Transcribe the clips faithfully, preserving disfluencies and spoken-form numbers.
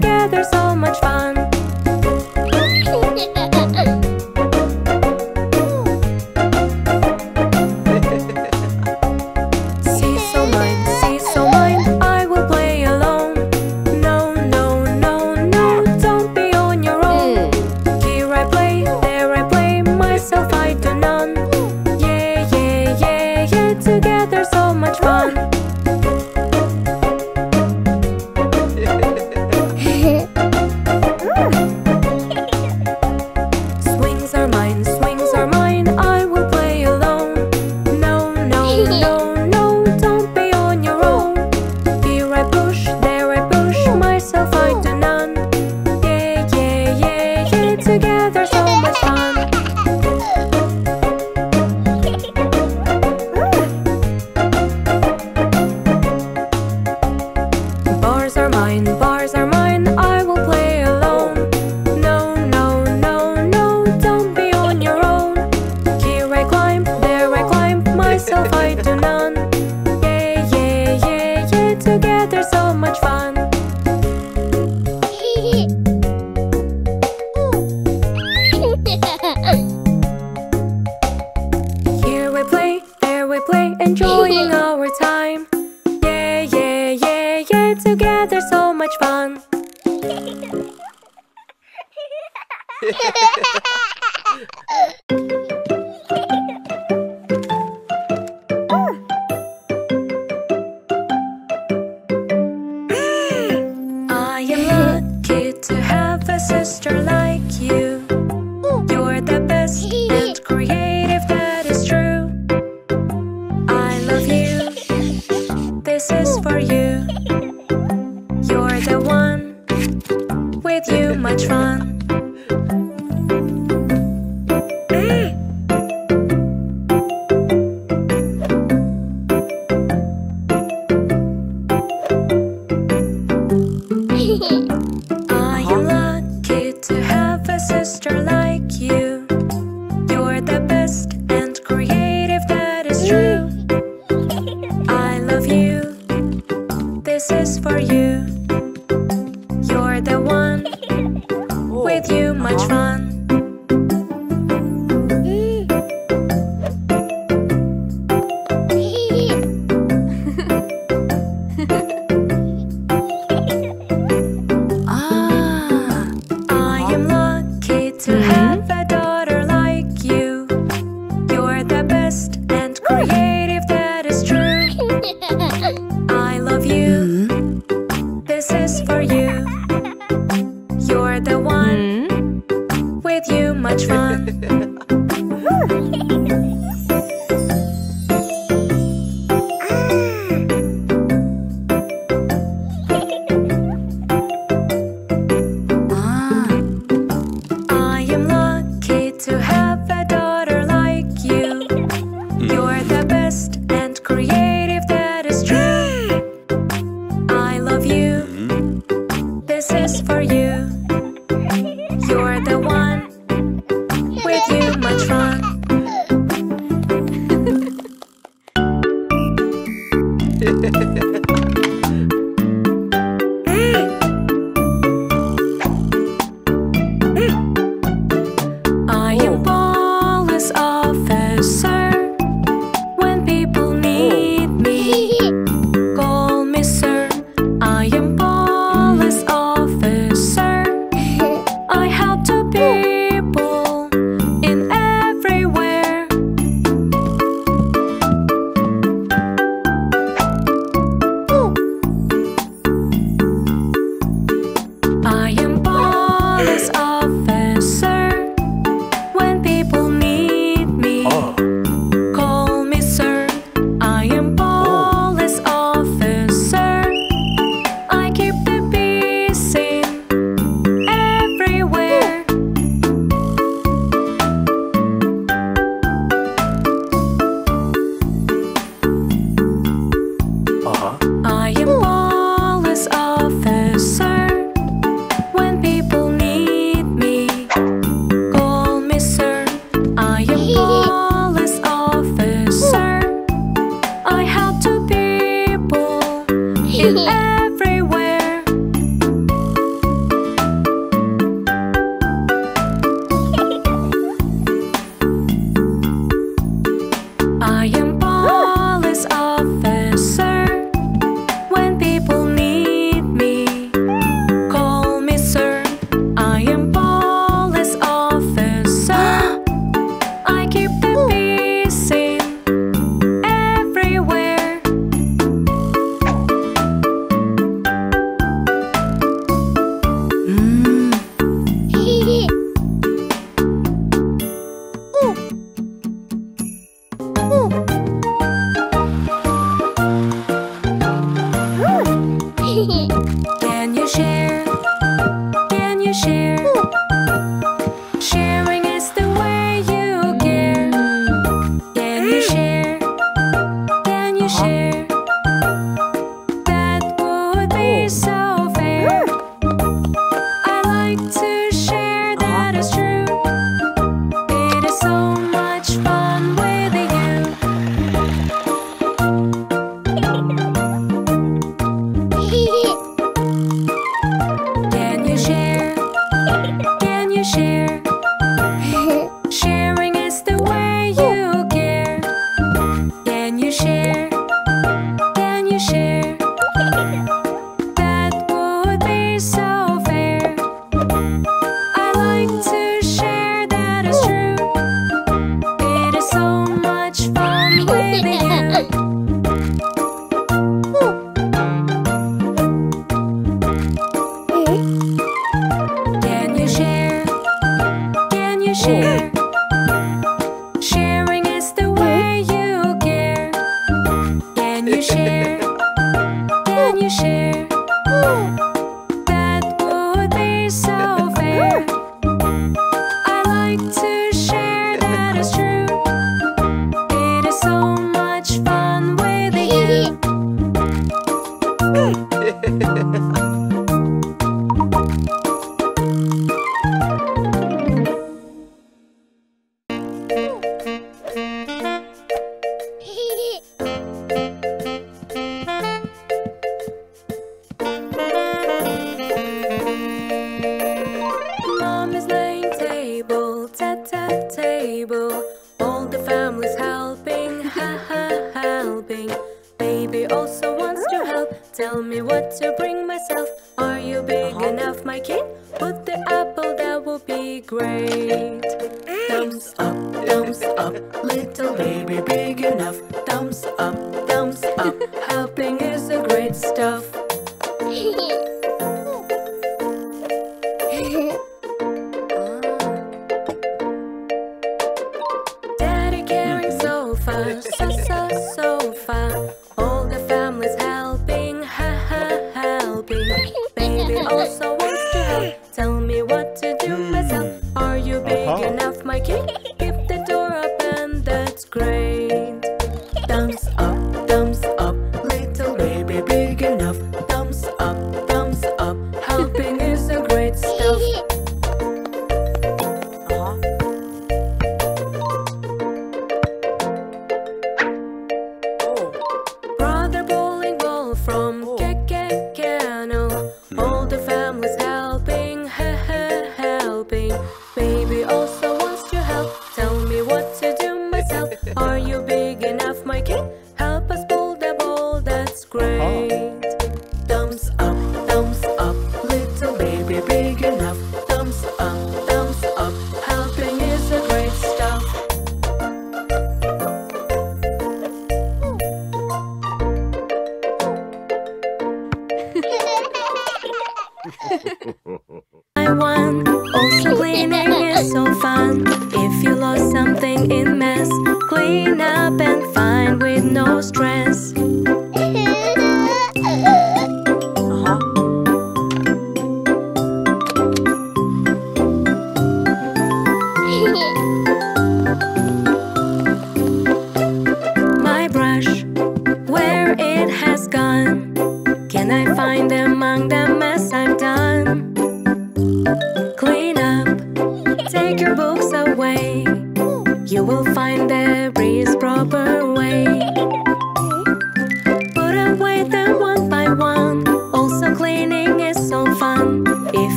together, so much fun. Call me sir, I am police officer. share. Sharing is the way you care. Can you share? Can you share? That would be so fair. I like to share, that is true. It is so much fun with you.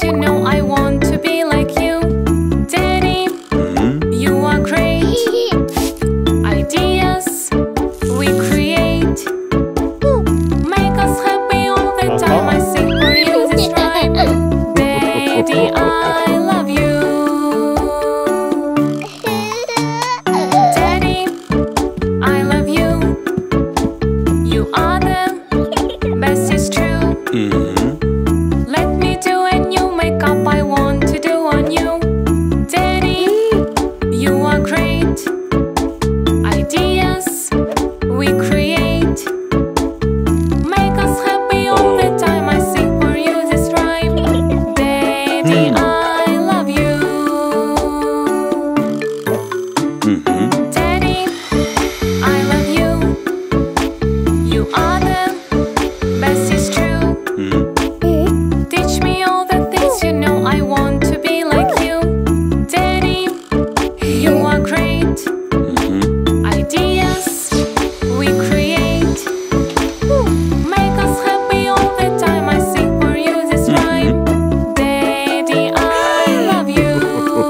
You know I want to be like you, Daddy.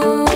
Oh.